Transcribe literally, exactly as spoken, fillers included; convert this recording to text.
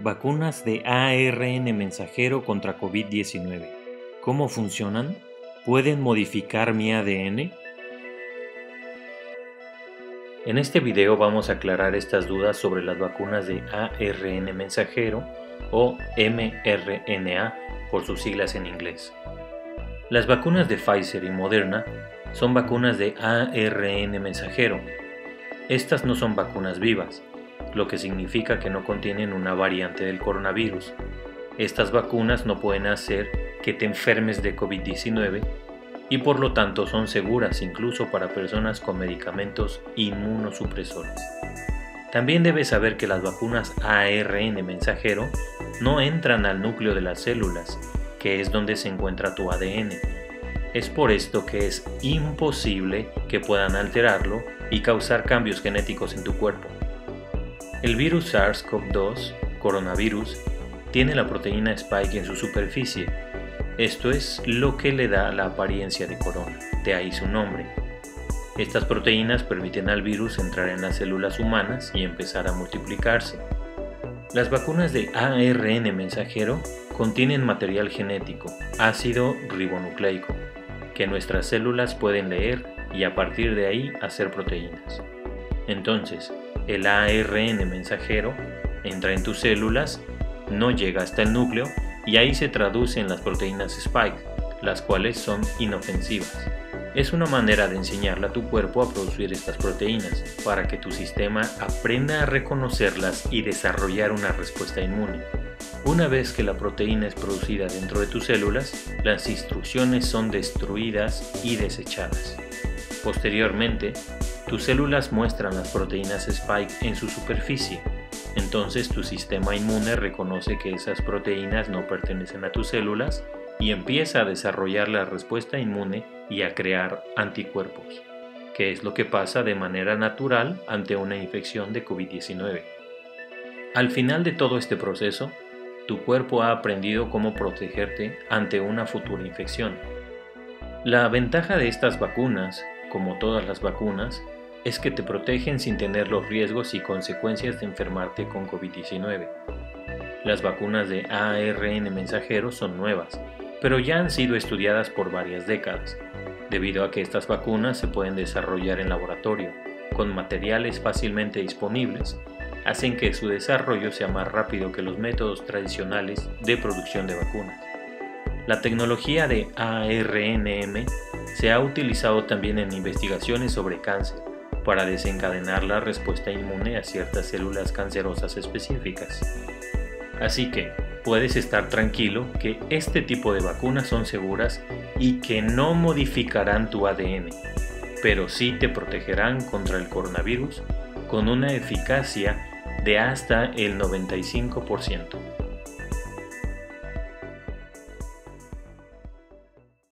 Vacunas de A R N mensajero contra COVID diecinueve. ¿Cómo funcionan? ¿Pueden modificar mi A D N? En este video vamos a aclarar estas dudas sobre las vacunas de A R N mensajero o mRNA por sus siglas en inglés. Las vacunas de Pfizer y Moderna son vacunas de A R N mensajero. Estas no son vacunas vivas, lo que significa que no contienen una variante del coronavirus. Estas vacunas no pueden hacer que te enfermes de COVID diecinueve y por lo tanto son seguras incluso para personas con medicamentos inmunosupresores. También debes saber que las vacunas A R N mensajero no entran al núcleo de las células, que es donde se encuentra tu A D N. Es por esto que es imposible que puedan alterarlo y causar cambios genéticos en tu cuerpo. El virus SARS CoV dos, coronavirus, tiene la proteína spike en su superficie. Esto es lo que le da la apariencia de corona, de ahí su nombre. Estas proteínas permiten al virus entrar en las células humanas y empezar a multiplicarse. Las vacunas de A R N mensajero contienen material genético, ácido ribonucleico, que nuestras células pueden leer y a partir de ahí hacer proteínas. Entonces, el A R N mensajero entra en tus células, no llega hasta el núcleo y ahí se traduce en las proteínas spike, las cuales son inofensivas. Es una manera de enseñarle a tu cuerpo a producir estas proteínas para que tu sistema aprenda a reconocerlas y desarrollar una respuesta inmune. Una vez que la proteína es producida dentro de tus células, las instrucciones son destruidas y desechadas. Posteriormente, tus células muestran las proteínas spike en su superficie, entonces tu sistema inmune reconoce que esas proteínas no pertenecen a tus células y empieza a desarrollar la respuesta inmune y a crear anticuerpos, que es lo que pasa de manera natural ante una infección de COVID diecinueve. Al final de todo este proceso, tu cuerpo ha aprendido cómo protegerte ante una futura infección. La ventaja de estas vacunas, como todas las vacunas, es que te protegen sin tener los riesgos y consecuencias de enfermarte con COVID diecinueve. Las vacunas de A R N mensajero son nuevas, pero ya han sido estudiadas por varias décadas, debido a que estas vacunas se pueden desarrollar en laboratorio, con materiales fácilmente disponibles, hacen que su desarrollo sea más rápido que los métodos tradicionales de producción de vacunas. La tecnología de A R N m se ha utilizado también en investigaciones sobre cáncer, para desencadenar la respuesta inmune a ciertas células cancerosas específicas. Así que puedes estar tranquilo que este tipo de vacunas son seguras y que no modificarán tu A D N, pero sí te protegerán contra el coronavirus con una eficacia de hasta el noventa y cinco por ciento.